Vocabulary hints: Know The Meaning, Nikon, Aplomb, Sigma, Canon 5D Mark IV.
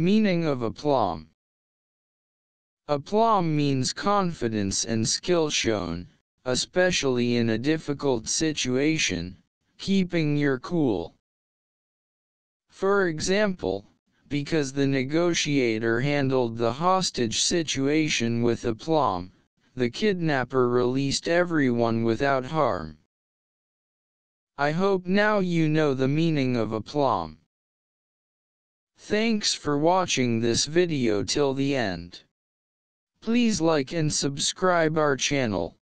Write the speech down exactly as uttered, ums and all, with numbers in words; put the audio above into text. Meaning of aplomb. Aplomb means confidence and skill shown, especially in a difficult situation, keeping your cool. For example, because the negotiator handled the hostage situation with aplomb, the kidnapper released everyone without harm. I hope now you know the meaning of aplomb. Thanks for watching this video till the end. Please like and subscribe our channel.